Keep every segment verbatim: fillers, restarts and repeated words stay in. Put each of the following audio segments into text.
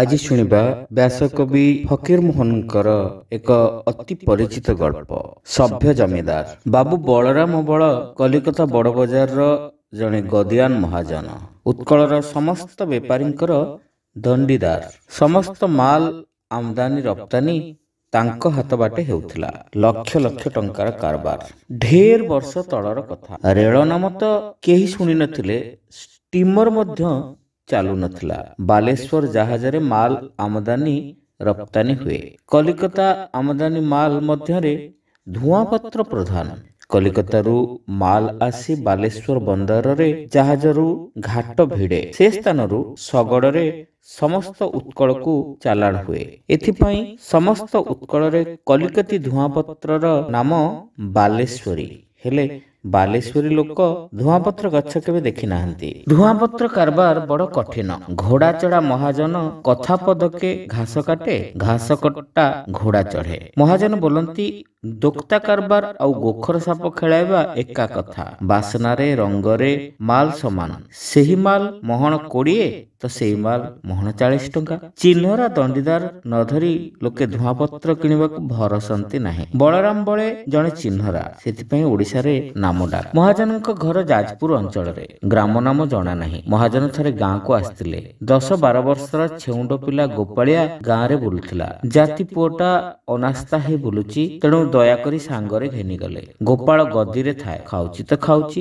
आज शुणिबा व्यासकवि फकीर मोहनकर एक अति परिचित गल्प सभ्य जमीदार। बाबू बलराम बळ कलिकता बड़ बजार जने गदियान महाजन, उत्कलर समस्त बेपारी दंडीदार। समस्त माल आमदानी रप्तानी तांको हाथ बाटे हेउथिला। लक्ष लक्ष टंकार कारबार। ढेर वर्ष तलर कथा। रेल नाम तो केही सुनी नथिले, स्टीमर मध्य चालू नथिला। बालेश्वर जहाजरे माल आमदानी रप्तानी हुए। कलिकता आमदानी माल मध्यरे धुआपत्र प्रधान। कलिकतारू माल आसी बालेश्वर बंदररे जहाजरू घाट भिड़े। से स्थानरू सगड़रे समस्त उत्कल को चालाण हुए। एथिपाई समस्त उत्कल रे कलिकती धुआपत्रर नाम बालेश्वरी हेले बालेश्वरी लोक धुआपत्र गच्छ केबे देखि नाहंती। धुआपत्र कारबार बड़ कठिन। घोड़ा चढ़ा महाजन कथा पदके घास काटे, घास कटा घोड़ा चढ़े। महाजन बोलंती दोक्ता कारबार आउ गोखर साप खेलाइबा एका कथा। बासनारे रंगरे माल समान। सेही माल महण कोड़िए तो सेही माल महण चालीस टंका। चिन्हरा दंडीदार न धरी लोके धुआपत्र किणवाकु भरसंती नाही। बलराम बळे जने चिन्हरा, सेथिपाई ओडिसा रे नाम डाक। महाजन को घर जाजपुर अंचल रे, ग्राम नाम जना नाही। महाजन थरे गाँ को आसतिले। दस बार वर्षर छेउंड पिला गोपालिया गाँ रे बुलुथिला। जाति पुओटा अनास्था हे बुलुची, तेणु दयाकरी सांगरे घेनी गले। गोपाल गदी रे थाए, खाउची तो खाउची,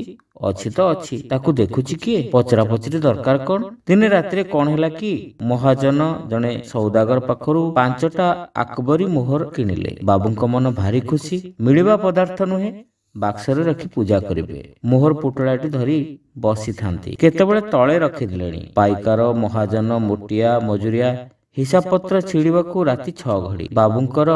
अच्छी तो अच्छी, ताकू देखुची किए, पचरा पचरी दरकार कौन। दिने रात्रे कौन हैला कि महाजन जने सौदागर पाखरु पांचटा अकबरी मोहर किनिले। बाबूंक मन भारी खुशी। मिलिबा पदार्थ नुहे, बाक्सरे रखी पूजा करिवे। मोहर पुटलाटी धरी बसी थांती, केतेबेले तळे रखी दिलेनी। पाइकार महाजन मोटिया मजुरिया हिसाब पत्र छिड़वाकू राति छ घड़ी। बाबूंकर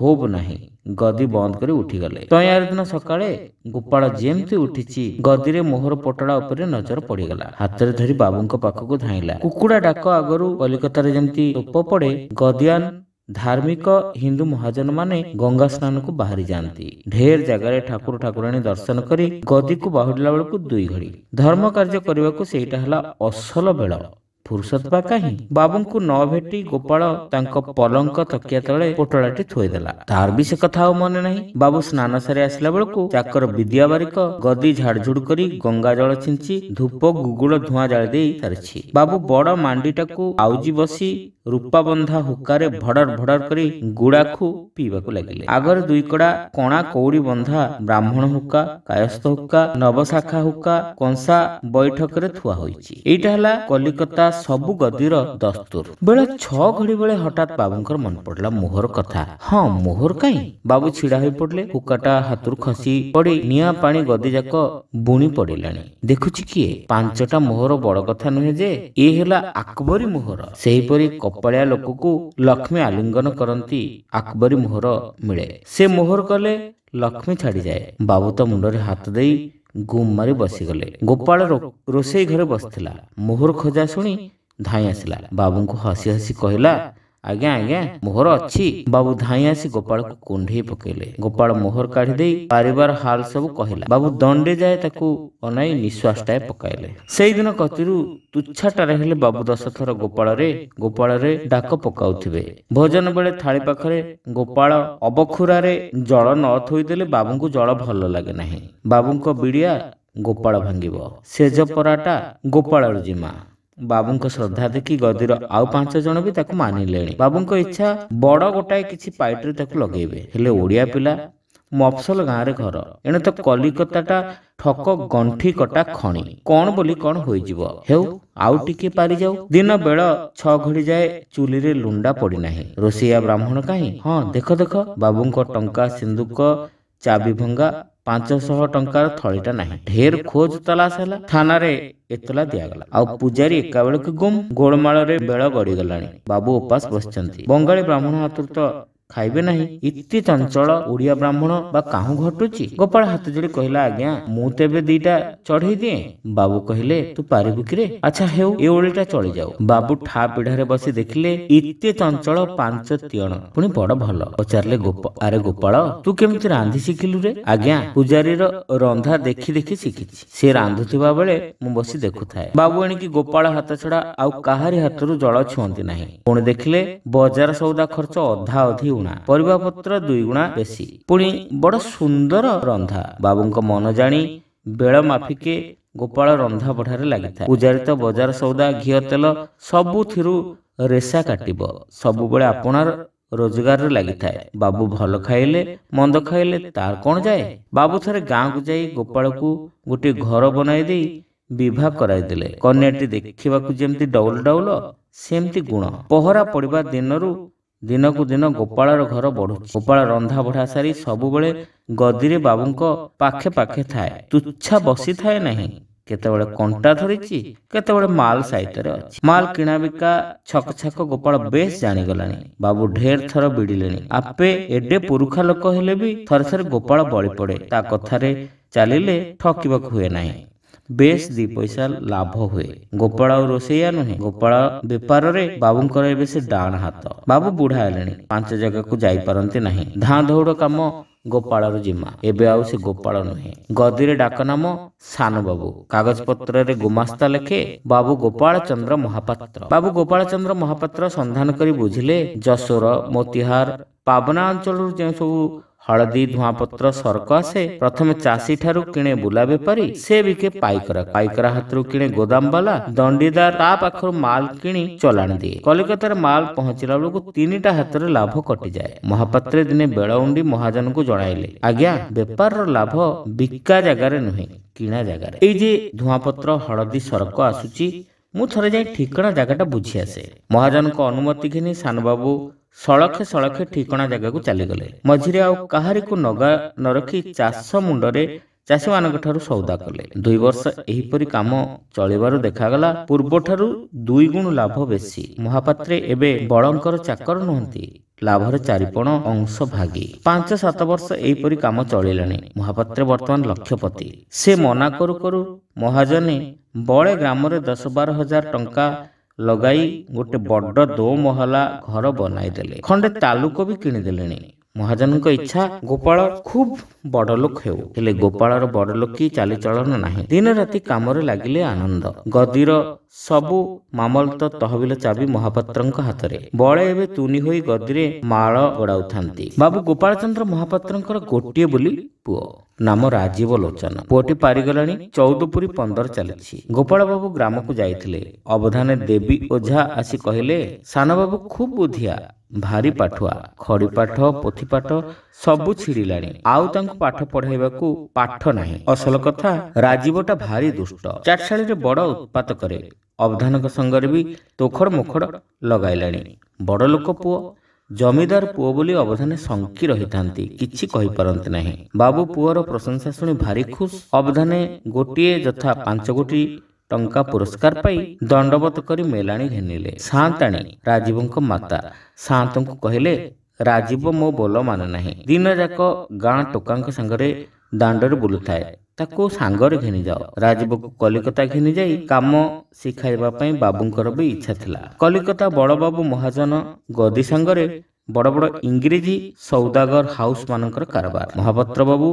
होब नाही, गदी बंद करी उठी गले। तो यार दिन सकाळे गोपाल जेमती उठीची, गदी रे मोहर पटड़ा उपरे नजर पड़ी गला। हाथ रे धरी बाबूंक पाखकु धाइला। कुकुड़ा डाक आगरु कलिकता रे जेमती तोप पड़े, गदियान धार्मिक हिंदू महाजन माने गंगा स्नान को बाहरी जानती। ढेर जगार ठाकुर ठाकुराणी दर्शन करी गदी को बाहुला बेलू दुई घड़ी। धर्म कार्य करने को सेटा हला असल बेल, फुर्सत बा कहीं। बाबू को न भेटी गोपाल पलंक तकिया तले पोटलाटी थोईदेला। तार भी से कथा मन नहीं। बाबू स्नान सारी आसला बेलू चाकर विद्या बारिक गदी झाड़झुड़ कर गंगा जल छिंची धूप गुगुड़ धुआं जाली सारी। बाबू बड़ मांडीटा को आउजी बसी रूपा बंधा हुक्कारे भड़र भड़र करी गुड़ाखु पीवा को लगिले। आगर दुई कड़ा कोणा कौड़ी बंधा ब्राह्मण हुक्का, कायस्थ हुक्का, नवशाखा हुक्का कंसा बैठक रे थुआ होईची। एटा हला कलिकता सबु गदीर दस्तूर। बेला छ घड़ी बेले हठात बाबूंकर मन पड़ला मोहर कथा। हां मोहर काई। बाबू छिड़ा होई पड़ले। हुक्काटा हातुर खसी पड़ी निया पानी गदी जाक बुणी पड़िलाणी। देखुची किए पांचटा मोहर बड़ कथा नुहे जे, ए हला अकबरी मोहर। सेहीपरि पड़िया लोक को लक्ष्मी आलिंगन करती अकबरी मोहर मिले। से मोहर कले लक्ष्मी छाड़ी जाए। बाबू तो मुंडरे हाथ दे गुम मारी बसीगले। गोपाल रो, रोसई घरे बसथिला। मोहर खोजा शुणी धाई आसला। बाबू को हसी हसी कहला आज्ञा आज्ञा मोहर अच्छी। बाबू धाई आसी गोपाल को कुंडे पकेले। गोपाल मोहर काढ़ी दे परिवार हाल सब कहला। बाबू दंडे जाए ताकू अनाई निश्वास टाए पकाइले। सेई दिन कतिरु तुच्छाटा रहले बाबू दस थर गोपाल रे गोपाल रे डाक पकाउथिबे। भोजन बेले थाली पाखरे गोपाल अबखुरा रे जल न थोई देले बाबू को जल भल लागे नाही। बाबू को बिड़िया गोपाल भांगिबो, सेज पराटा गोपाल जिमा। बाबूंक श्रद्धा देखी गदीर आउ पांच जन भी ताकु मानिले। बाबूंक इच्छा बड़ गोटाए किछि पाइटरे ताकु लगेबे। हेले ओडिया पिला मफसल गाँव रे घर, एने तो कलिकताटा ठक गंठी कटा खणी कौन बोली कौन होई जीव। हेउ आउ टिके पारी जाऊ। दिन बेल छ घड़ी जाए चुली रे लुंडा पड़ी नाही। रोसिया ब्राह्मण काई। हां देख देख बाबूंक टंका सिंदूक चाबी भंगा पांच सौ टंकार थलीटा नहीं। ढेर खोज तलाश है। थाना रे एतला दिगला। आउ पुजारी एका बेलक गुम। गोलमाल रे बेल गड़ी गलानी। बाबू उपास बसचंती। बंगाली ब्राह्मण हाथुर तो खाइबे नहीं इति चंचल ओडिया ब्राह्मण बा काहू घटुची। गोपाल हाथ जोड़ी कहला आज्ञा मु तेबे दीटा चढ़े दिए। बाबू कहले तू पारिबु कि रे? अच्छा हेउ ए ओडीटा चढ़ी जाओ। बाबू ठा पिढारे बसी देखले इति चंचल पांच तियण पुनी बड़ भल। पचारले गोप अरे गोपाल तू केमति रांधी शिखिलु रे? आज्ञा पुजारी रो रंधा देखि देखि शिखिछि। से रांधुथिबा बेले मु बसी देखुथाय। बाबू एणिकी गोपाल हाथ छड़ा आउ काहारी हाथरू जळ छुअंती नाही। पुनी देखले बजार सौदा खर्च अधा अधि परिवा पत्र दुई गुणा बेसी पुणी बड़ा सुंदर रंधा। बाबू का मन जानी बेल माफी के गोपाल रंधा बढ़ारे लगी था। पूजारी तो बजार सौदा घी तेल सबु थिरु रेसा काटिब सबु बेले आपणार रोजगार रे लगी था। बाबू भल खाइले मंद खाइले तार कौन जाए। बाबू थरे गाँव को जाई गोपाल को गोटे घर बनाई दे विवाह कराई देले। कन्याटी देखा जमती डौल डौल सेमती गुण। पहरा पड़वा दिन रु दिन को दिन गोपाल घर बढ़ु। गोपाल रंधा बढ़ा सारी सबु बेले गदीरे बाबू को पाखे पाखे थाए तुच्छा बसी थाए नहीं। केतेबेले कंटा धरिची केतेबेले माल साइतरे अछि। माल किणा बिका छक छक गोपाल बेस जानि गलानी। बाबू ढेर थर बिडिलेनी। आपे एडे पुरुखा लोक हेले भी थर थर गोपाल बळी पड़े। ता कथारे चालिले ठकिबाक हुए नाही। बेस दी पैसा लाभ हुए। गोपाल रोसैया नुहे गोपाल बेपार रे बाबूंकर एबे से डाण हाथ। बाबू बुढ़ा हेलेनी पांच जगह को जाई परंती नाही। धां दौड़ काम गोपाल रो जिम्मा। एबे आउ से गोपाल नुहे गदीरे डाक नाम सान बाबू। कागज पत्र रे गुमास्ता लेखे बाबू गोपाल चंद्र महापात्र। बाबू गोपाल चंद्र महापात्र संधान करी बुझिले जसोर मोतिहार पावना अंचल जे सब हलदी धुआं पत्र सरक आसे प्रथमे चाषी ठारू किणे बुला बेपारी से बिके पाइकरा। पाइकरा हाथरू किणे गोदाम वाला दंडीदार ता पाखरू माल किणी चलाण दिए। कलिकतार माल पहुंचला बेलू तीनिटा हाथरे लाभ कटि जाए। महापात्रे दिने बेलाउंडी महाजन को जणाइले आज्ञा बेपार रो लाभ बिका जगार नुहे किणा जगार। एई जे धुआं पत्र हलदी सरक आसुची मु थरे जाई ठिकणा जगाटा बुझी आसे। महाजन को अनुमति घिनी सान बाबू सड़खे सड़खे ठिकणा जगह को चली गले। मझिरे आउ कहारी को नगा न रखी चाष मुंडरे चाषी मान सौदा कले। दुई वर्ष एहीपरी काम चलबार देखागला पूर्व ठारू दुई गुण लाभ बेसी। महापात्रे एबे बड़ंकर चाकर नुहंती लाभर चारिपण अंश भागी। पांच सात वर्ष एहीपरी काम चलिलानी। महापात्रे वर्तमान लक्षपति। से मना करू करू महाजने बड़े ग्राम रे दस बार हजार टंका लगाई गोटे बड़ दो महला घर बनाई देले। खंडे तालुक भी किणी देलेनी। महाजन को इच्छा गोपाल खूब बड़ लोक हेउ हेले गोपाल रो बड़ लोक की चाली चलन नाही। दिन राती काम रे लागिले आनंद। गदीर सबु मामल तो तहबिल चाबी महापात्रंक हातरे। बड़े एबे तुनी होई गदीरे माळ गडाउ थांती। बाबू गोपाल चंद्र महापात्रंकर गोटिए बोली पुओ नाम राजीव लोचन। पुओटी पारिगलाणी चौदपुरी पंदर चली। गोपाल बाबू ग्राम को जाइथिले। अवधाने देवी ओझा आसी कहले सान बाबू खूब बुधिया भारी पाठुआ खड़ी पाठ पोथी पाठ सबु छिड़िलाणी आउ तांको पाठ पढ़ाइबाकू पाठ नाही। असल कथा राजीवटा भारी दुष्ट चाटशाली रे बड़ उत्पात करे। अवधानक संगर भी तोखड़ मोखड़ लगाइलाणी। बड़ लोक पुओ जमीदार पुओ बोली अवधाने संकी रही थांती किछि कहि परंती नाही। बाबू पुओर प्रशंसा सुनी भारी खुश। अवधाने गोटिए जथा पांच गोटी टंका पुरस्कार पाई दंडवत करी मेलाणी घेनिले। सांताणी राजीवंक माता सांतंकु कहले राजीव मो बोल मान नाही। दिन जाक गाँ टोकांक संगरे दांडर बुलु थाए ताको सांगरे घेनी जाओ। राजीव को कलिकता घेनी जाई काम सिखाइबा पई बाबूंकर भी इच्छा थिला। कलिकता बड़ बाबू महाजन गदी संगरे बड़ बड़ इंग्रेजी सौदागर हाउस मानकर कारबार। महापात्र बाबू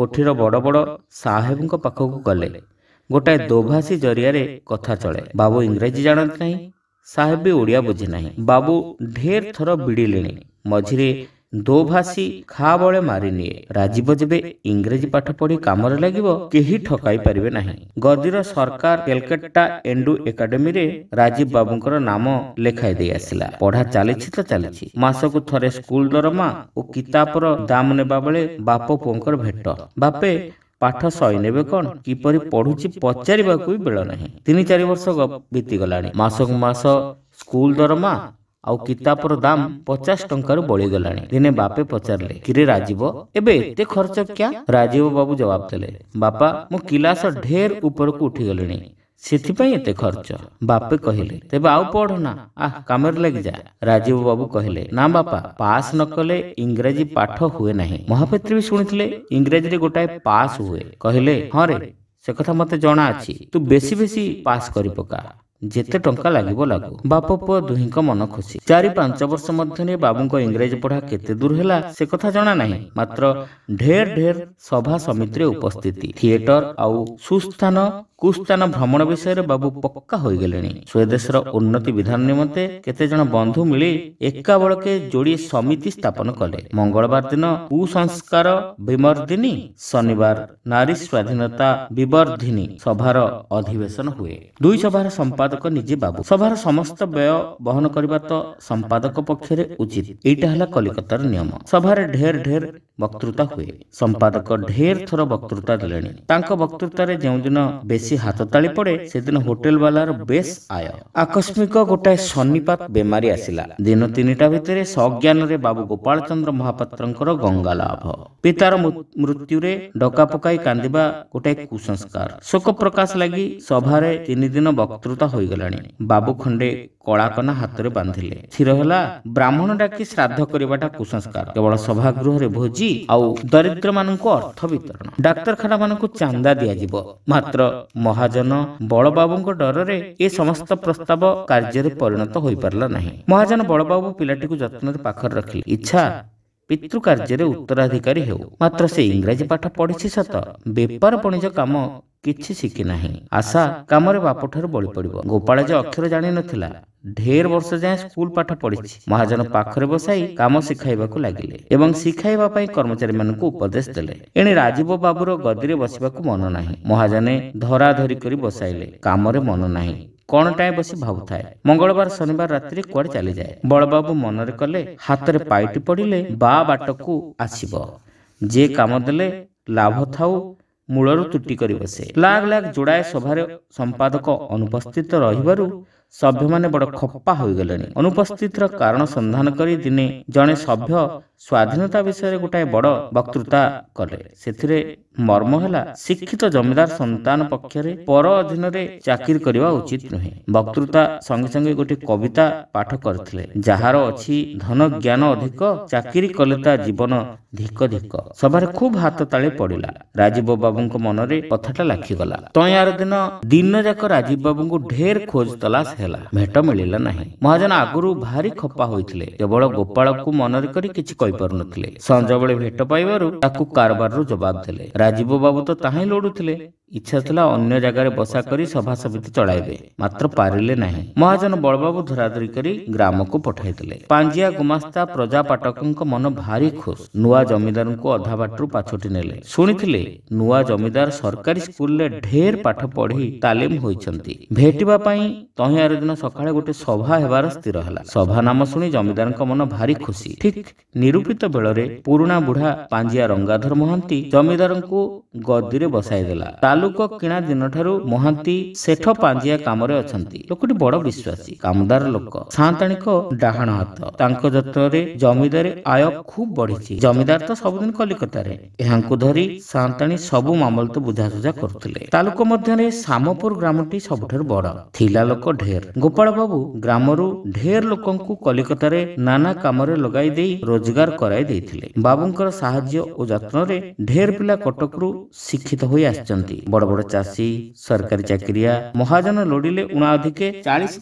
कोठीर बड़ बड़ साहेबंक पाखकु गले। गोटाए दोभाषी जरिया रे कथा चले। बाबू इंग्रेजी जानत नहीं साहेब भी ओडिया बुझे नहीं। बाबू ढेर थर बिड़िलेनी। मझिरे दोभाषी खा बड़े मारी निये। राजीव जेबे इंग्रेजी पाठ पढ़ी काम रे लागिबो केही ठकाई पारिबे नहीं। गदीर सरकार कलकत्ता एंडू एकाडेमी रे राजीव बाबूंकर नाम लेखाई दे आसिला। पढ़ा चालिछि तो चालिछि। मासकु थरे स्कूल दरमा ओ किताबर दाम नेबा बेले बाप पुओंकर भेट। बापे पाठ सही नेबे कौन किपरि पढ़ुची पचारिबाकू भी बेल नाही। तीन चार वर्ष बीती गलाणी। मासक मास स्कूल दरमा आउ किताबर दाम पचास टंका बढ़ी गलाणी। दिने बापे पचारले किरे राजीव एबे एते खर्च क्या? राजीव बाबू जवाब देले बापा मो क्लास ढेर ऊपर को उठी गलेणी से खर्च बापे कहले तेब आउ पढ़ना आ कम लग जा। राजीव बाबू कहले ना बापा पास न कले इंग्रेजी पाठ हुए नहीं। महापेत्री भी शुणिथिले इंग्रेजी रे गोटाए पास हुए। कहले हाँ रे से कथा मते जना अछि तू बेसी बेसी पास करी पका जेते टंका लागो लागो। बाप पुआ दुही का मन खुशी। चार पांच वर्ष मध्य बाबू को इंग्रेजी पढ़ा केते दूर हैला से कथा जाना नहीं, मात्र ढेर ढेर सभा समिति रे उपस्थिति थिएटर आउ सुस्थान कुस्थान भ्रमण विषय बाबू पक्का हो गले। स्वदेश उन्नति विधान निमंते केते जन बंधु मिली एका बड़के जोड़ी समिति स्थापन कले। मंगलवार दिन कुसंस्कार विमर्दिनी, शनिवार नारी स्वाधीनता विवर्धिनी सभार अधिवेशन हुए। दुई सभार संपादक निजे बाबू सभार समस्त व्यय बहन करबा तो संपादक पक्षरे उचित। एटा हला कलिकतार नियम। सभार ढेर ढेर वक्तृता हुए। संपादक ढेर थर वक्तृता दिलेनी। तांको वक्तृता रे जेउ दिन बेसी हाथताली पड़े से दिन होटेल वालार बेस आय। आकस्मिक गोटाए सन्निपात बेमारी आसिला। दिन तीनिटा भितरे सज्ञान रे बाबू गोपाल चंद्र महापात्रंकर गंगा लाभ। पितार मृत्यु रे डका पकाई कांदिबा गोटाए कुसंस्कार। शोक प्रकाश लागी सभारे तीन दिन वक्तृता होई गलाणी। बाबू खंडे कलाकना हाथरे बांधिले। स्थिर होला ब्राह्मण डाकी श्राद्ध करिबाटा कुसंस्कार। केवल सभागृह रे भोजी आउ दरिद्र माननको अर्थ वितरण, डाक्तरखाना माननको चांदा दिया जिवो। मात्र महाजन बड़बाबू को डर रे ए समस्त प्रस्ताव कार्य परिणत हो पारा ना। महाजन बड़बाबू पिलाटी को जत्न पाखर रखिले। इच्छा पितृ कार्य उत्तराधिकारी हो, मात्र से इंग्रेजी पाठ पढ़ी सत बेपार वणिज कम किसी शिखी ना। आशा कम बाप ठार बड़ी पड़ो। गोपाल जो अक्षर जानी नाला ढेर वर्ष जाए स्कूल पाठ पढ़ी। महाजन पाखरे बसाई काम शिखाइबा को लागिले एवं शिखाइबा पई कर्मचारी मानकु उपदेश देले। एने राजीव बाबूर गदीरे बसवा को मन नाही। महाजने धराधरी करी बसाइले। काम रे मन नाही, कौन टाइम बसी भाव थाए। मंगलवार शनिवार रात्रि कुआड़ चली जाए। बड़बाबू मनरे कले हाथरे पाइटी पड़िले बा बाटकु आसीबो। जे काम देले लाभ थाउ मूलर तुटी कर बसे। लाख लाख जोड़ाए सभारे संपादक अनुपस्थित रहिबारु सभ्य माने बड़ खप्पा हो गले। अनुपस्थित रा कारण संधान करी दिने जने सभ्य स्वाधीनता विषय गोटाए बड़ वक्तृता कले। सेथिरे मर्म हला शिक्षित जमीदार संतान पक्षरे पर अधीन रे चाकरी करवा उचित नुहे। वक्तृता संगे संगे गोटे कविता पाठ करथिले। जहार अछि धन ज्ञान अधिक चाकरी कलेता जीवन धिक धिक। सभारे खूब हाथ ताले पड़िला। राजीव बाबू को मन रे कथाटा लाखी गला। तयार दिन दिन जाक राजीव बाबू को ढेर खोज तलाश हेला, भेट मिलिला नाही। महाजन आगुरु भारी खप्पा होइथिले। केवल गोपाल को मनरे करी किछि कहि पारु नथिले। संज बेले भेट पाइबारु ताकू कारबार रो जवाब देले। राजीव बाबू तो ताही लोडुथिले। इच्छा थला अन्य जगह बसा करी सभा समिति चलाइबे, मात्र पारिले नाही। महाजन बड़बाबू धराधरी करी ग्राम को पठाइथिले। पांजिया गुमास्ता प्रजा पाटकंक मन भारी खुश। नुआ जमीदार को अधा बाटरू पाछोटी नेले। सुनिथिले नुआ जमीदार सरकारी स्कूल रे ढेर पाठ पढ़ी तालीम होइचंती। भेटिबा पई तहियार दिन सकाळे गोटे सभा हेबार स्थिर हला। सभा नाम सुनी जमीदार को मन भारी खुशी। ठीक निरूपित बेलरे पुराणा बुढ़ा पांजिया रंगाधर मोहंती जमीदार को गद्दी रे बसाई देला। तालुको किणा दिन ठारू मोहंती सेठ पांजिया काम रे अछंती। लोकटी बड़ विश्वासी कामदार लोक। सांताणी को डाहण हाथ। तांको जतरे जमीदार आय खूब बढ़िची। जमीदार तो सबदिन कलिकता रे। एहांकु धरी सांताणी सबु मामल तो बुझासुझा करथले। तालुको मध्ये रे सामपुर ग्रामटी सबठर बड़ थिला। लोक ढेर। गोपाल बाबू ग्रामरू ढेर लोकंकु कलिकता रे नाना काम रे लगाई देई रोजगार कराई देथिले। बाबूंकर सहाय्य ओ जत्न रे ढेर पिला कटकरू शिक्षित होई आछंती। बड़ बड़ चाषी सरकारी चाकरिया महाजन लोडिले उनाधिके चालीस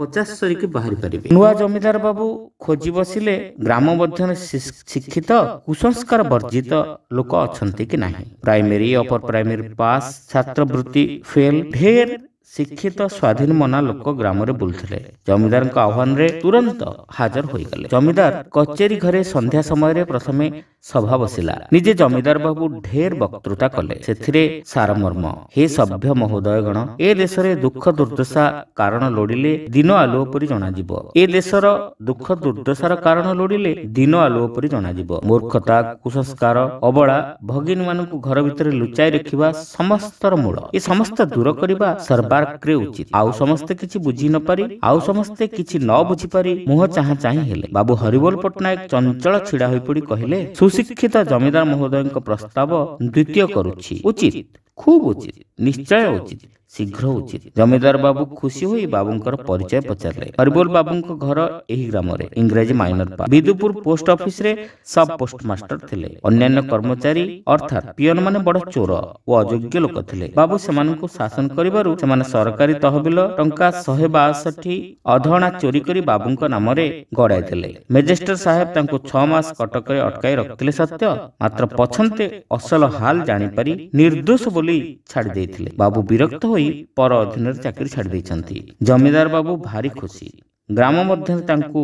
पचास सरिके बाहरी पारिबे। नुआ जमीदार बाबू खोजी बसिले ग्राम मध्यरे शिक्षित कुसंस्कार वर्जित लोक अछंती कि नाही। प्राइमरी अपर प्राइमरी पास छात्रवृत्ति फेल ढेर शिक्षित स्वाधीन मना लोक ग्राम रे बुलथिले। जमीदार का आह्वान रे तुरंत हाजर होई गले। जमीदार कचेरी घरे संध्या समय रे प्रथमे सभा बसिला। निजे जमीदार बाबू ढेर वक्तृता कले। सेथिरे सारमर्म हे सभ्य महोदय गण, ए देश रे दुख दुर्दशा कारण लोडिले दिन आलुओ परि जना जीव। ए देशर दुख दुर्दशार कारण लोडिले दिन आलुओ परि जना जीव। मूर्खता कुसंस्कार अबड़ा भगिनी मानकु घर भितरे लुचाई रखिबा समस्तर मूल। ए समस्त दूर करिबा सर्व उचित। आउ समस्ते किछि बुझी न पारी आउ समस्ते किछि न बुझी पारी मुह चाहा चाही हेले। बाबू हरिबोल पटनायक चंचल छिड़ा होई पड़ी कहिले सुशिक्षित जमीदार महोदयक प्रस्ताव द्वितीय करूछि। उचित, खूब उचित, निश्चय उचित। शीघ्र उचित। जमीदार बाबू खुशी हुई बाबूंकर परिचय पचारे। हरिबोल बाबूंक घर एही ग्राम रे इंग्रेज माइनर पा बिदुपुर पोस्ट ऑफिस रे सब पोस्टमास्टर थिले। अन्यान्य कर्मचारी अर्थात पियन माने बड़ चोर और अयोग्य लोक थिले। बाबू सेमानंकु शासन करिबारु सेमाने सरकारी तहबिल टंका एक सौ बासठ अधणा चोरी करी बाबूंक नाम रे गड़ाई थिले। मेजिस्टर साहेब तांको छह मास कटक रे अटकाई रखथिले सत्य, मात्र पछन्ते असल हाल जानि पारी निर्दोष बोली छाड़ देथिले। बाबू विरक्त होई पर अधीन चाकरी छाड़ देछंती। जमीदार बाबू भारी खुशी, ग्राम मध्ये तांको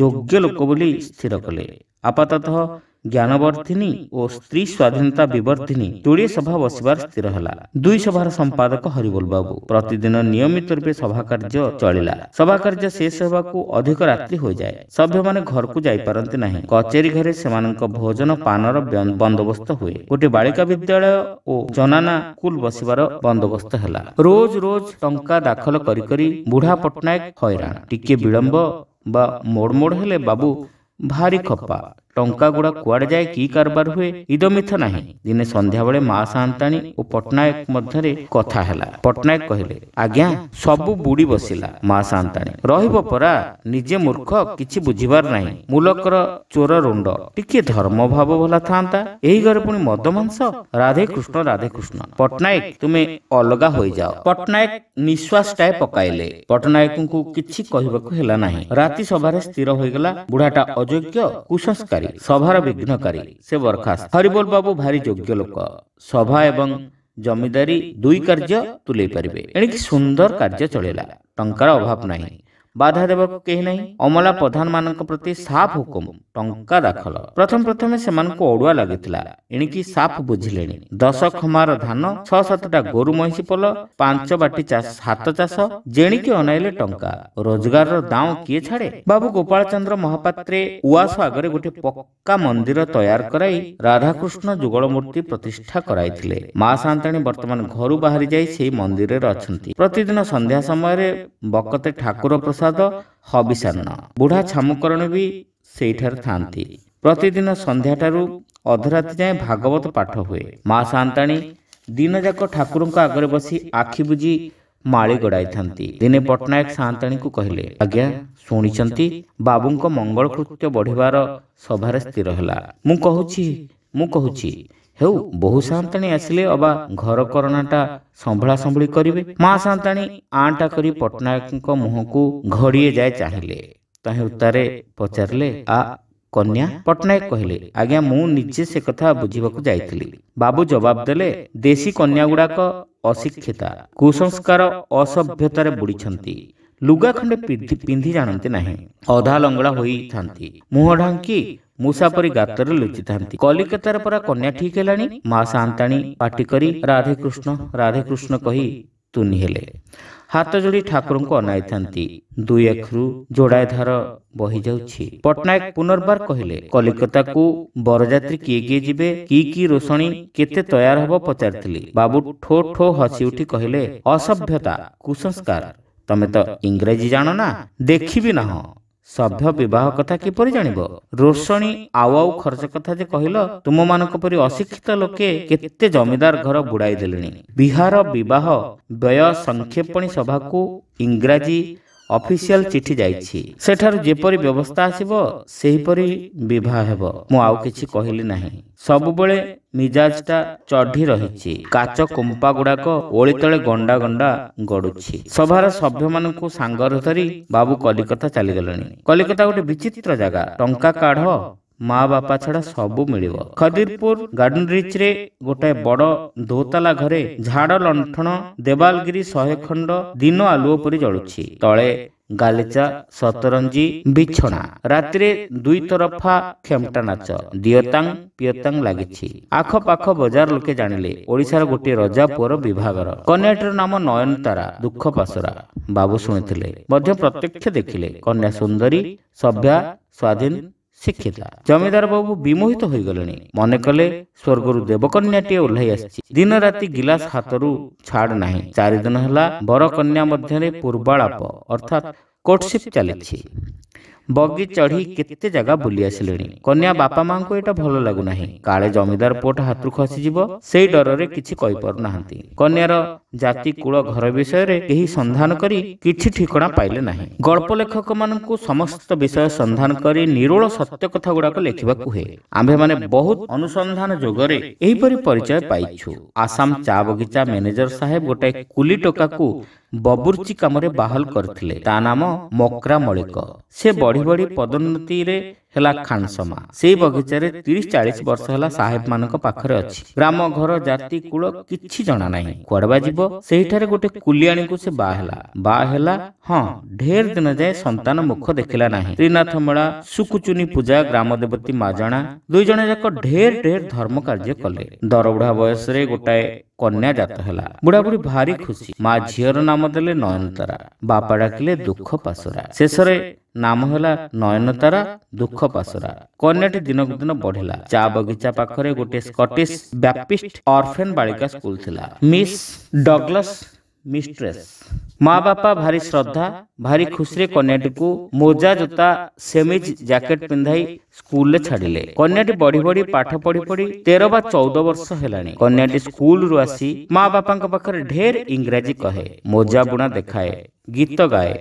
योग्य लोक बोली स्थिर कले। आपाततः ज्ञानवर्धिनी और स्त्री स्वाधीनता विवर्धिनी जोड़े सभा बसबार स्थिर हला। दुई सभार संपादक हरिबोल बाबू प्रतिदिन नियमित रूपे सभा कार्य चलिला। सभा कार्य शेष होगा को अधिक रात्रि हो जाए। सभ्य माने घर को जाई परंते नहीं। कचेरी घरे सेमानक भोजन पानर बंदोबस्त हुए। गोटे बालिका विद्यालय और जनाना स्कूल बसबार बंदोबस्त हला। रोज रोज टंका दाखल करी करी बुढ़ा पटनायक हैरान। टिके विलंब बा मोड़ मोड़ हेले बाबू भारी खपा। टंका गुड़ा कुआड़ जाए की कारबार हुए इदो मिथ नहीं। दिने संध्या बेले मां सांताणी और पटनायक मध्यरे कथा हैला। पटनायक कहले, आज्ञा सबु बुड़ी बसिला। मां सांताणी, रहिबो परा, निजे मूर्ख किछि बुझिबार नाही। मुलकर चोर रुंड टिके धर्म भाव भला थांता, एही घर पुणी मद मांस। राधे कृष्ण राधे कृष्ण। पटनायक तुमे अलगा होई जाओ। पटनायक निश्वासटाए पकाइले। पटनायकंकु किछि कहिबाकु हैला नाही। राति सभारे स्थिर होइगला बुढ़ाटा अयोग्य कुसंस्कार सभार विघ्नकारी से बरखास्त। हरिबोल बाबू भारी योग्य लोक। सभा एवं जमीदारी दुई कार्य तुले पारे। एणिक सुंदर कार्य चलेला। टंकार अभाव नहीं, बाधा देवाक कहीं नहीं। अमला प्रधान मान प्रति साफ हुकुम टंका दाखल। प्रथम प्रथम से अड़ुआ लगे, एणिकी साफ बुझिले। दस खमार धान, छह सातटा गोरु महिषी पल, पांच बाटी हाथ चाष, जेणिकी अनाइले टंका। रोजगार दाव किए छाड़े। बाबू गोपाल चंद्र महापात्रे उआस आगे गोटे पक्का मंदिर तैयार कराई राधाकृष्ण जुगल मूर्ति प्रतिष्ठा कराई। मां सांताणी बर्तमान घर बाहरी जाई से मंदिर अच्छी। प्रतिदिन संध्या समय बकते ठाकुर हबिषान्न बुढ़ा छामुकरण भी सेठार थांती। प्रतिदिन संध्या ठारू अधराति जाए भागवत पाठ हुए। मां सांताणी दिन जाक ठाकुर आगे बसी आखि बुझी माली गड़ाई थांती। दिने पटनायक सांताणी को कहले, आज्ञा शुणिचंती बाबू को मंगल कृत्य बढ़िवार सभार स्थिर हला। मु कहूची मु कहूची हेउ बहु सांताणी आसिले अबा घर करणाटा संभला संभली करिवे। मां सांताणी आंटा करी पटनायक मुह को घड़िए जाए चाहिले। ताहे उत्तारे पचारले, आ कन्या? पटनायक कहले, आज्ञा मु निजे से कथा बुझिबाकु जाइथिली। बाबू जवाब देले, देशी कन्या गुड़ाक अशिक्षिता कुसंस्कार असभ्यतार बुड़ीछंती। लुगा खंडे पिंधि जानते नहीं, अधा लंगड़ा होई थांती, मुह ढांकी मुसापरी गातर लुचि थांती। कलिकतार परा कन्या ठीक हेलानी। मां सांताणी पाटी करी राधे कृष्ण राधे कृष्ण कही तुनि हेले। हाथ जोड़ी ठाकुर को अनाई थांती। दुई आखरु जोड़ाए धार बही जाउछि। पटनायक पुनर्बार कहले, कलिकता को बरजात्री किए किए जिबे, की की रोशनी केते तैयार हबो पचारथिली। बाबू ठो ठो हसी उठी कहले, असभ्यता कुसंस्कार तमे तो इंग्रेजी जानो ना, देखी भी ना हो। सभ्य विवाह कथा किपरि जानिब? रोशनी आउ आउ खर्च कथा जे कहिल, तुम मानक परि अशिक्षित लोके केते जमीदार घर बुड़ाई देलेनी। बिहार विवाह व्यय संक्षेपणी सभा को इंग्रजी ऑफिशियल चिठी जाइछि। सेठार जेपरि व्यवस्था आसीबो सेहीपरि विवाह हेबो। मु आउ किछि कहिली नाही। सब बेले मिजाजटा चढ़ी रहिछि। काच कुंपा गुड़ाक ओली तले गंडा गंडा गड़ुछि। सभार सभ्य मानकु सांगर धरी बाबू कलिकता चली गेलनि। कलिकता गोटे विचित्र जागा। टंका काढ़ माँ बापा छड़ा सबू मिलिव। खदिरपुर गार्डन रिच रे गोटे बड़ दोताला घरे झाड़ लंठन देवालगिरी शहे खंड दिन आलुओ परी जलुछि। तले गालिचा सतरंजी बिछणा। रात्रे दुई तरफा खेमटा नाच दियतांग पियतांग लागिछि। आख पाख बजार लोके जानिले ओडिसार गोटे रजा पुअर विभागर। कन्याटर नाम नयनतारा दुख पासरा। बाबू शुणिथिले मध्य प्रत्यक्ष देखिले। कन्या सुंदरी सभ्या स्वाधीन शिक्षिता। जमीदार बाबू विमोहित हो गले। मन कले स्वर्गरु देवकन्याटे ओह्लाई आसी। दिन राति गिलास हाथरू छाड़ ना। चार दिन हला बर कन्या मध्य पूर्वालाप अर्थात कोर्टशिप चली। बगी चढ़ी केते जगह बुली आसिले। कन्या बापा माँ को एटा भल लगुना, काले जमीदार पोट हाथ खसीज से डर से किसी कही पारना। कन्यार जाति कूल घर विषय में सन्धान करी किछि ठिकना पाइले नाही। गल्प लेखक मान समस्त विषय सन्धान करी निरोल सत्य कथा गुड़ाक लेखा कहे। आम्भे माने बहुत अनुसंधान जोगरे एहिपरि परिचय पाइछु। आसाम चा बगिचा मैनेजर साहेब गोटे कुली टोका को बबुर्ची कामरे बाहल करथिले, ता नाम मकरा मलिक। से बड़ी बड़ी पदोन्नति रे हेला खानसमा। से बगिचारे तीस चालीस वर्ष हेला साहेब मान पाखरे अछि। ग्राम घर जाति कूल किछि जना नाही। कुआड़बा जीव सेहिठारे गोटे कुलियाणी को से बाहेला बाहेला हां ढेर दिन जाय संतान मुख देखिला नाही। त्रिनाथ मेला सुकुचुनी पूजा ग्राम देवती माजणा दुई जने जाक ढेर ढेर धर्म कार्य कले। दरबुढ़ा बयस रे गोटाए कन्या जात हला। बुढ़ा बुढ़ी भारी खुशी। माँ झीर नाम देले नयनतारा, बापा डाकिले दुख पासरा। शेषरे नाम हला नयनतारा दुख पासरा। कन्याटी दिनक दिन बढ़ला। चा बगिचा पाखरे गोटे स्कॉटिश बैप्टिस्ट ऑर्फेन बालिका स्कूल थिला। Miss Douglas mistress. माँ बापा भारी श्रद्धा भारी खुशी कन्याटी को मोजा जोता सेमिज जैकेट पिंधाई स्कूल छाड़िले। कन्याटी बढ़ी बढ़ी पाठ पढ़ी पढ़ी तेरह बा चौदह वर्ष हेलानी। कन्याटी स्कूल रु आसी माँ बापा पाखरे ढेर इंग्राजी कहे, मोजा बुना देखाए, गीत गाए,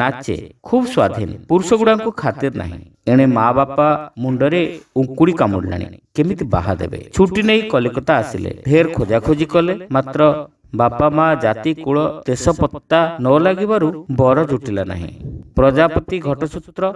नाचे, खूब स्वाधीन। पुरुष गुड़ा खातिर नहीं। एणे माँ बापा मुंडरे उंकुड़ी कामुड़ाणी केमिति बाहा देबे। छुट्टी नहीं कलिकता आसिले। ढेर खोजाखोजी कले, मात्र बापा माँ जाति कूल देश पत्ता न लगिबारु बर जुटिला नहीं। प्रजापति घटसूत्र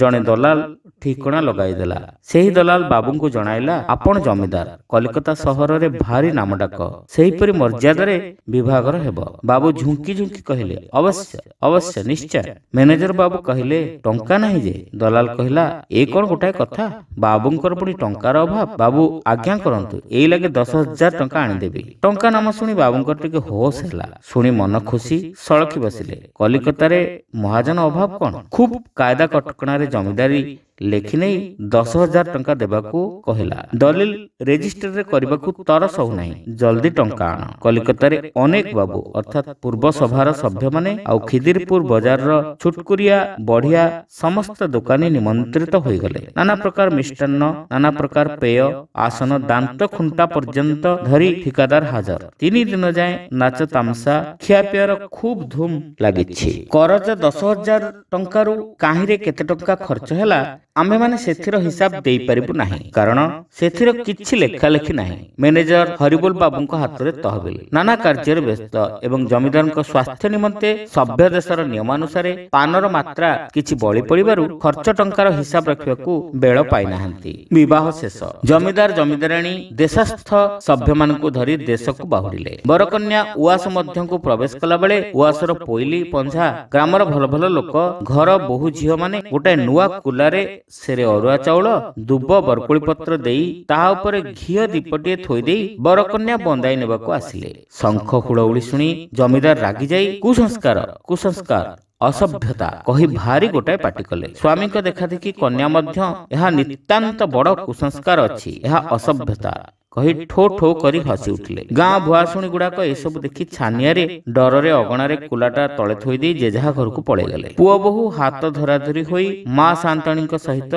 जने दलाल ठिकना लगाई देला। सेही दलाल बाबू को जणाइला, आपण जमीदार, कलिकता सहर रे भारी नाम डाक, सेहीपरि मर्यादा रे विभागर हेबो। बाबू झुंकी झुंकी कहले, अवश्य अवश्य निश्चय। मैनेजर बाबू कहले, टंका नहीं जे। दलाल कहला, ए कोन गोटाए कथा, बाबूंकर पुणी टंकार अभाव। बाबू आज्ञा करंतु, एई लागे दस हजार टंका आनी देबी। टंका नाम सुनी बाबूंकर टिके होश हेला। सुनी मन खुशी सळकी बसिले। कलिकता रे महाजन अभाव कोन। खूब कायदा कटकणा जमीदारी लेखि नहीं दस हजार टंका देबाकू कहला। दलील रेजिस्टर करबाकू तरस हो नहीं, जल्दी टंका आण। कलिकतारे अनेक बाबू अर्थात पूर्व सभार सभ्य माने आ खिदिरपुर बजार रो छुटकुरिया बढ़िया समस्त दुकानी निमंत्रित होई गले। नाना प्रकार मिष्टान्न, नाना प्रकार पेय, आसन, दांत खुंटा पर्यंत धरी ठिकादार हाजर। तीन दिन जाए नाच तामसा खियापियार खूब धूम लागिछि। करजा दस हजार टंकारु काहीरे केते टंका खर्च हेला आम्भे माने सेथिर हिसाब देई परिबु नाही, कारण सेथिर किछि लेखा लेखि नाही। मैनेजर हरिबोल बाबू को हाथ रे तहबिल। नाना कार्य व्यस्त एवं जमीदार स्वास्थ्य निमंते सभ्य देशर नियमानुसार पानर मात्रा किछि बळी पड़िबारु खर्च टंकार हिसाब रखिबाकू बेळ पाई नाहंती। विवाह शेष। जमीदार जमीदाराणी देशस्थ सभ्य मानकू धरी देशकू बाहुरिले। बरकन्या उआस मध्यकू प्रवेश कला बेले उआसर पोइली पंझा ग्रामर भल भल लोक घर बहु झियो माने गोटे नुआ कुलारे सेरे अरुआ चाउल दुब बरकुली पत्र देई ताहा उपरे घियो दीपटे थोई देई बरकन्या बंदाई नेबाकू आसिले। शंख हुड़हुड़ी सुनी जमीदार रागी जाई कुसंस्कार कुसंस्कार असभ्यता कही भारी गोटाए पार्टी कले। स्वामी को देखा देखी कन्या मध्य यह नितांत बड़ कुसंस्कार अछि, यह असभ्यता कही ठो ठो करी हसी उठिले। गाँ भुआशुणी गुड़ाक ए सब देखी छानियारे डर अगणारे कुलाटा तले थोई दे जेझा घर को पड़े गले। पुओ बहु हाथ धराधरी होई माँ सांताणी सहित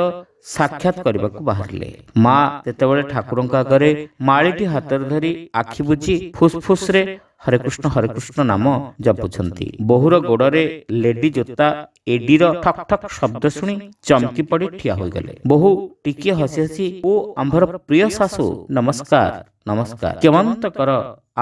साक्षात करबाकू बाहरले। माँ तेतेबेले ठाकुरंक आगरे माळीटी हाथर धरी आखि बुझी फुसफुस रे हरे कृष्ण हरे कृष्ण नाम जपुछंती। बहुर गोड़े लेडी जोता एडीर ठक ठक शब्द शुणी चमकी पड़ी ठिया हो गले। बहु टिके हसी हसी, ओ आंभर प्रिय सासू नमस्कार नमस्कार केवंत कर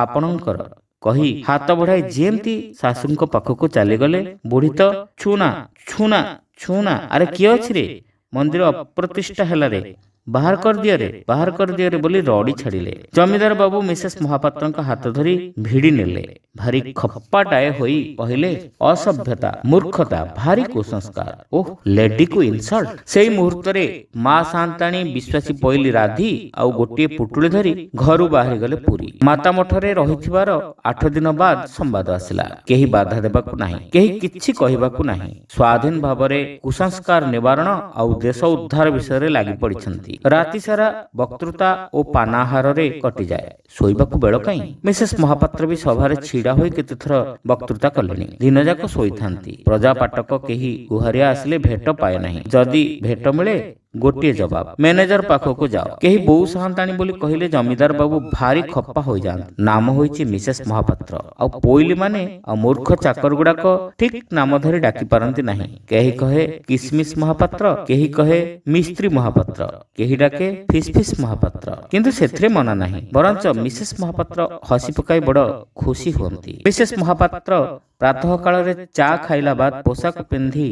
आपणकर कही हाथ बढ़ाई जेमती सासूं को पाखकू चली गले। बुढ़ी तो छूना छूना छूना, अरे किए अछि रे, मंदिर अप्रतिष्ठा हैला रे, बाहर कर दिया रे बाहर कर दिया रे बोली रौड़ी छाड़िले। जमीदार बाबू मिसेस महापात्र का हाथ धरी भिड़ी नेले। भारी खप्पाटाए होई कहले, असभ्यता, मूर्खता, भारी कुसंस्कार, ओह लेडी को इनसल्ट। सेही मुहूर्त रे माँ सांताणी विश्वासी पइली राधी आउ गोटे पुटुली धरी घरू बाहर गले पुरी। माता मठरे रहिथिबार आठ दिन बाद संवाद आसिला। केही बाधा देबाकू नाही, केही किछि कहिबाकू नाही। स्वाधीन भावरे कुसंस्कार निवारण आउ देश उद्धार विषय रे लागि पड़िछंती। होती। राति सारा वक्तृता और पानाहार रे कटि जाए। शोइबाकु बेल कहीं मिसेस महापात्र भी सभारे छीड़ा होई केते थर वक्तृता कलेनी। दिन जाक सोइथांती। प्रजापाटक केही गुहारिया आसले भेट पाए नहीं। जदि भेट मिले गोटे जवाब मैनेजर पाखो को जाओ। कहीं बहु साहंताणी बोली कहले जमीदार बाबू भारी खप्पा हो जान। नाम होइछि मिसेस महापात्र। आ पोइली माने आ मूर्ख चाकर गुड़ाक ठीक नाम धरी डाकी पारंती नहीं। कही कहे किसमिस महापात्र, कही कहे मिस्त्री महापात्र, कही डाके फिसफिस महापात्र, किंतु सेथरे मना नहीं। बरंच मिसेस महापात्र हसी पकाई बड़ खुशी होंती। मिसेस महापात्र प्रातः काल रे चा खाइला बाद पोशाक पिंधि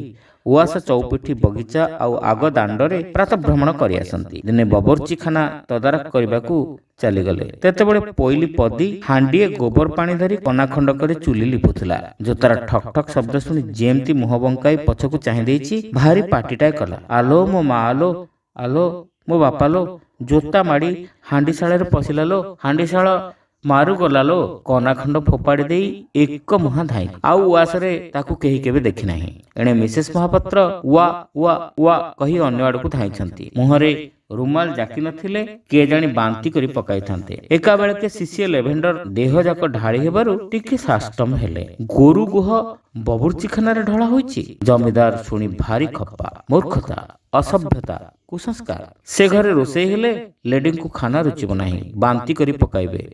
उआस चौपिठी बगीचा आउ आग दाण्डरे प्रातः भ्रमण करि आसंती। दिने बबरची खाना तदारक करबाकू चली गले। तेतेबेले पोइली पदी हांडिए गोबर पानी धरी कनाखंड करे चुली लिपुथला। जो तारा ठक ठक शब्द सुनी जेमती मुह बंकाई पछकू चाहि देछि भारी पार्टीटाय कला। आलो मो मा आलो, आलो मो बापा लो, जोता माड़ी हांडी शाळे रे पसिला लो, हांडी शाळा मारू गला लो। कनाखंड फोपाड़ी देई एक मुहा धाई आउ उआसरे ताकू केही केबे देखि नाही। एणे मिसेस महापात्र उआ उआ उआ कही अन्य आडकू धाई छंती। मुहरे रुमाल जाकी नथिले के जानी बांती करी पकाई थांते। एका बेले के शिष्य लेभेंडर देह जाक ढाळी हेबारु टिके साष्टम हेले। गोरु गुह बबुरची खानारे ढळा होईची। जमीदार सुनी भारी खप्पा। मूर्खता, असभ्यता, कुसंस्कार। से घरे रोसेई हेले लेडी को खाना रुचिबो नाही। बांती करी पकाइबे।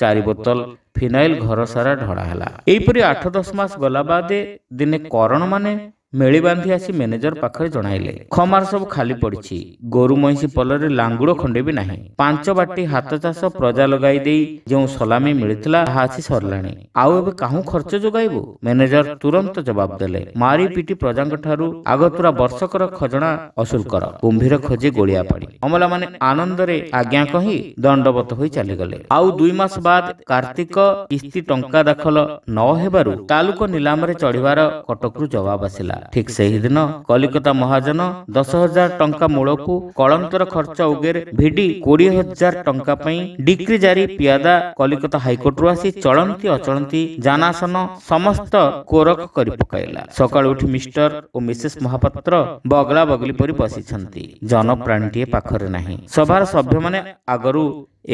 चारि बोतल फिनाइल घर सारा ढड़ा हला। एपरी आठ दस मास गला बादे दिने करण माने मेली बांधी आसी मैनेजर पाखरे जणाइले खमार सब खाली पड़ी। गोरु मईसी पलरे लांगुड़ो खंडे भी नहीं। पांच बाटी हाथ चाष प्रजा लगाई देई जो सलामी मिलथिला हासी सरलाणी। आउ एबे काहू खर्च जोगाइबो? मैनेजर तुरंत जवाब देले मारी पीटी प्रजांग ठारू आगतुरा वर्षकर खजना असुल कर। कुंभीर खोजे गोड़िया पड़ी। अमला माने आनंद रे आज्ञा कही दंडवत होई चली गले। आउ दुई मास बाद कार्तिक किस्ती टंका दाखल न हेबारु तालुक नीलाम रे चढ़ीवार कटकरू जवाब आसिला। ठीक सही दिन कलिकता महाजन दस हजार टंका मूलकू कलंतर खर्च उगेर भिडी कोड़ी हजार टंका पई डिक्री जारी पियादा कलिकता हाइकोर्ट रु आसी चलंती अचलंती जानासन समस्त कोरक करि पकाइला। सकाळ उठी मिस्टर ओ मिसेस महापात्र बगला बगली परि बसि छंती। जनप्राणीटी पाखरे नाही। सभार सभ्य माने आगरु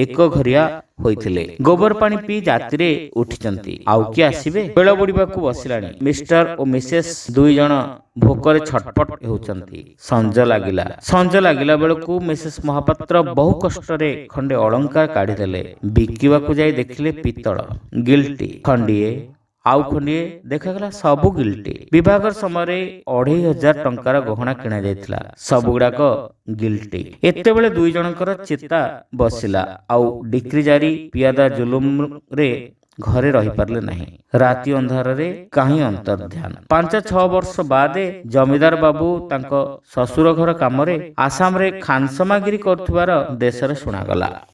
एक घरिया होइथिले। गोबर पानी पी जात्रे उठिचंती। आउ कि आसीबे? बेल बुड़ीबाकू बसिलाणी। मिस्टर ओ मिसेस दुई जण भोकरे छटपट होउचंती। संज लागिला। संज लागिला बेलकू मिसेस महापात्र बहु कष्ट रे खंडे अलंकार काढी देले। बिकिबाकू जाई देखिले पीतळ गिल्टी खंडिए आउ खंडिए देखागला सबु गिल्टी। विभागर समय अढ़ाई हजार टंकार गहना किणा जाइतिला सबुगुड़ाक गिल्टी। एते बेले दुई जनकर चेता बसिला। आउ डिक्री जारी पियादा जुलुम रे घरे रही पारले नहीं। राति अंधार रे कहीं अंतर ध्यान। पांच छ वर्ष बादे जमीदार बाबू तांको ससुर घर कामरे आसाम रे खानसमागिरी करथुवार देशरे सुनागला।